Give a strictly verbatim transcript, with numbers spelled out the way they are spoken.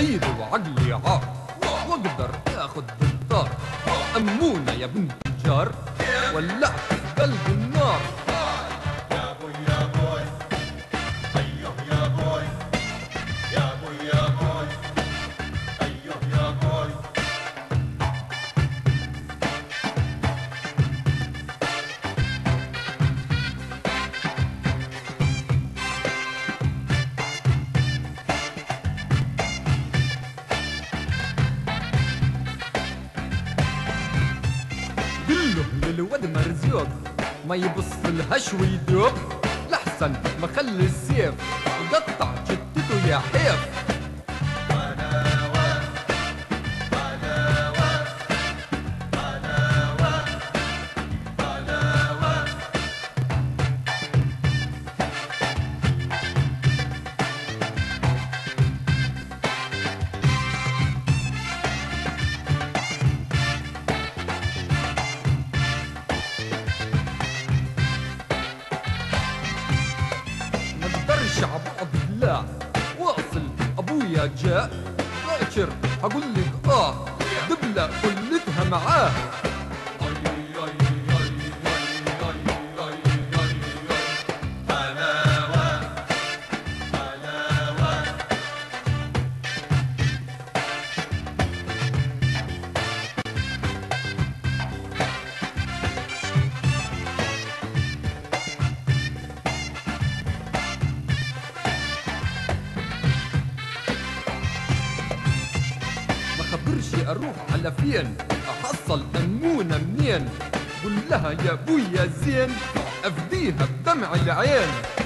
ايد وعقلي عار واقدر اخد بالدار. امونة يا بنت الجار ولعت في قلب النار. يا بوي يا بوي ايوه يا بوي، يا بوي يا بوي ايوه يا بوي. الواد مرزوق ما يبص لهاش ويدوق، لحسن ما خلي السيف وقطع جدته يا حيف. حلاوة حلاوة حلاوة حلاوة. عباد الله واصل ابويا جاء باكر اقول لك اه دبله كلتها معاه. خبرش اروح على فين احصل امونة منين، قول لها يا ابويا زين افديها بدمع العين.